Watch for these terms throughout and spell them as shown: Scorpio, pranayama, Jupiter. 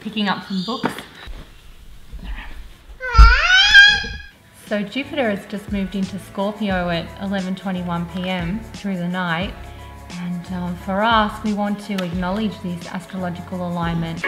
picking up some books. So Jupiter has just moved into Scorpio at 11:21 p.m. through the night, and for us, we want to acknowledge this astrological alignment.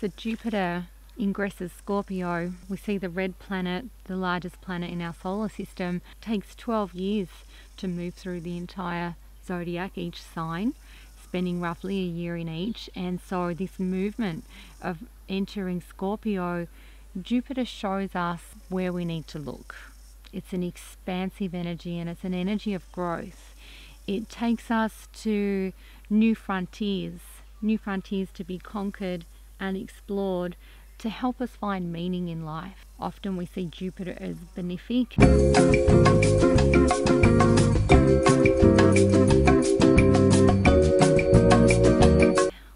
So Jupiter ingresses Scorpio. We see the red planet, the largest planet in our solar system. It takes 12 years to move through the entire zodiac, each sign, spending roughly a year in each. And so this movement of entering Scorpio, Jupiter shows us where we need to look. It's an expansive energy, and it's an energy of growth. It takes us to new frontiers to be conquered and explored to help us find meaning in life. Often we see Jupiter as benefic.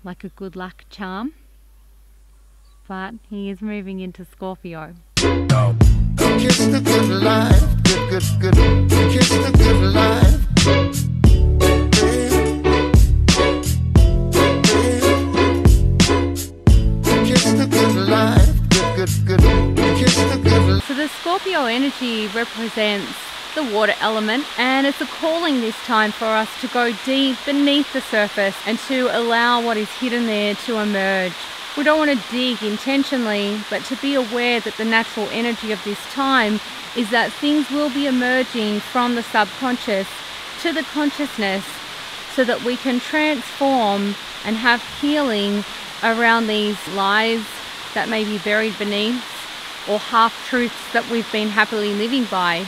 Like a good luck charm, but he is moving into Scorpio. Kiss the good life, good, good, good. Kiss the good life. So the Scorpio energy represents the water element, and it's a calling this time for us to go deep beneath the surface and to allow what is hidden there to emerge. We don't want to dig intentionally, but to be aware that the natural energy of this time is that things will be emerging from the subconscious to the consciousness so that we can transform and have healing around these lies that may be buried beneath, or half-truths that we've been happily living by.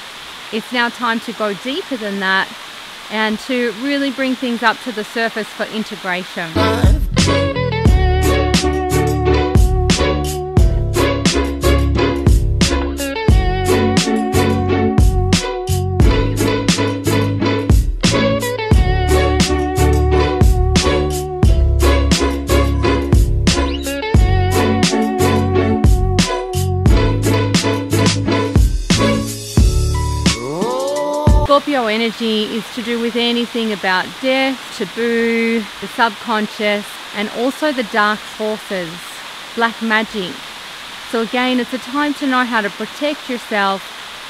It's now time to go deeper than that and to really bring things up to the surface for integration. Scorpio energy is to do with anything about death, taboo, the subconscious, and also the dark forces, black magic. So again, it's a time to know how to protect yourself,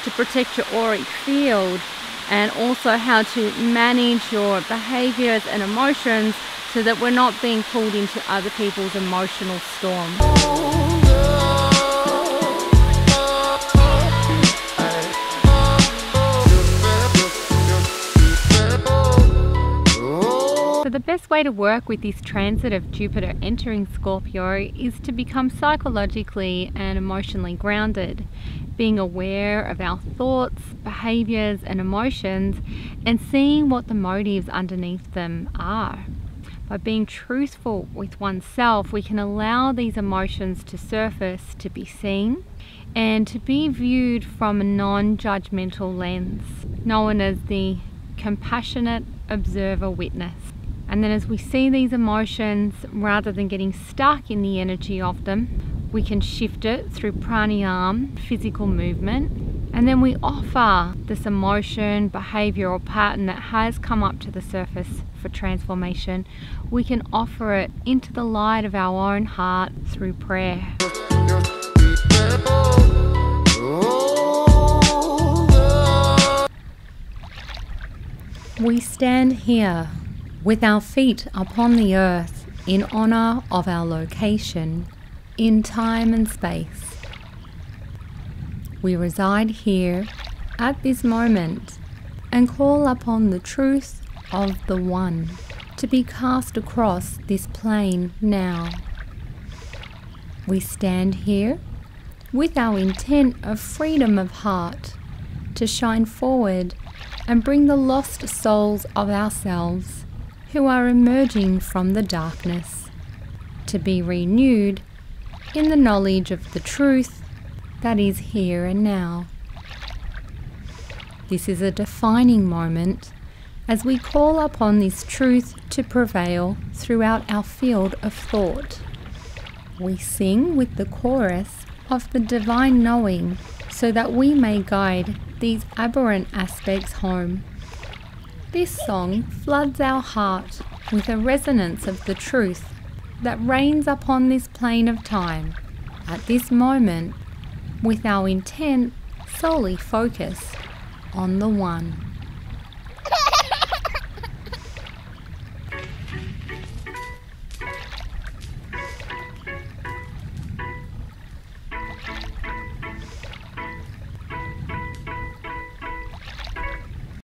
to protect your auric field, and also how to manage your behaviors and emotions so that we're not being pulled into other people's emotional storm. So the best way to work with this transit of Jupiter entering Scorpio is to become psychologically and emotionally grounded, being aware of our thoughts, behaviors and emotions, and seeing what the motives underneath them are. By being truthful with oneself, we can allow these emotions to surface, to be seen, and to be viewed from a non-judgmental lens, known as the compassionate observer witness. And then as we see these emotions, rather than getting stuck in the energy of them, we can shift it through pranayama, physical movement. And then we offer this emotion, behavior or pattern that has come up to the surface for transformation. We can offer it into the light of our own heart through prayer. We stand here with our feet upon the earth in honor of our location in time and space. We reside here at this moment and call upon the truth of the One to be cast across this plane now. We stand here with our intent of freedom of heart to shine forward and bring the lost souls of ourselves who are emerging from the darkness, to be renewed in the knowledge of the truth that is here and now. This is a defining moment as we call upon this truth to prevail throughout our field of thought. We sing with the chorus of the divine knowing so that we may guide these aberrant aspects home. This song floods our heart with a resonance of the truth that reigns upon this plane of time, at this moment, with our intent solely focused on the One.